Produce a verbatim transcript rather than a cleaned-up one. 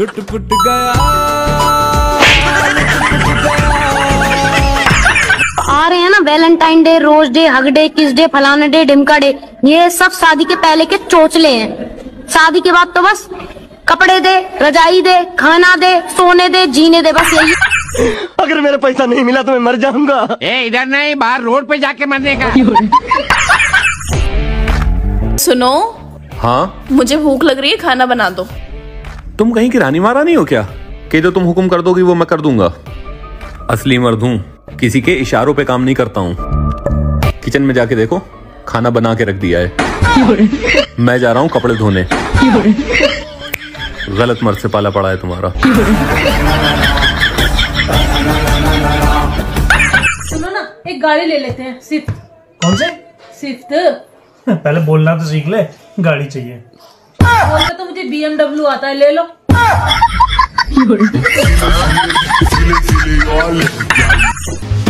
लुटपुट गया, लुटपुट गया। आ रहे हैं ना Valentine day, rose day, hug day, kiss day, फलाना डे, ढिमका डे, ये सब शादी के पहले के चोचले हैं। शादी के बाद तो बस कपड़े दे, रजाई दे, खाना दे, सोने दे, जीने दे, बस यही। अगर मेरा पैसा नहीं मिला तो मैं मर जाऊंगा। ए इधर नहीं, बाहर रोड पे जाके मरने का। सुनो। हाँ मुझे भूख लग रही है, खाना बना दो। तुम कहीं की रानी महारानी हो क्या? कि जो तुम हुक्म कर दोगी वो मैं कर दूंगा। असली मर्द हूँ, किसी के इशारों पे काम नहीं करता हूँ। किचन में जाके देखो, खाना बना के रख दिया है। मैं जा रहा हूँ कपड़े धोने। गलत मर्द से पाला पड़ा है तुम्हारा। सुनो ना, एक गाड़ी ले लेते हैं, स्विफ्ट। कौन से? स्विफ्ट। पहले बोलना तो सीख ले, गाड़ी चाहिए। बोलना तो मुझे बी एम डब्ल्यू आता है, ले लो।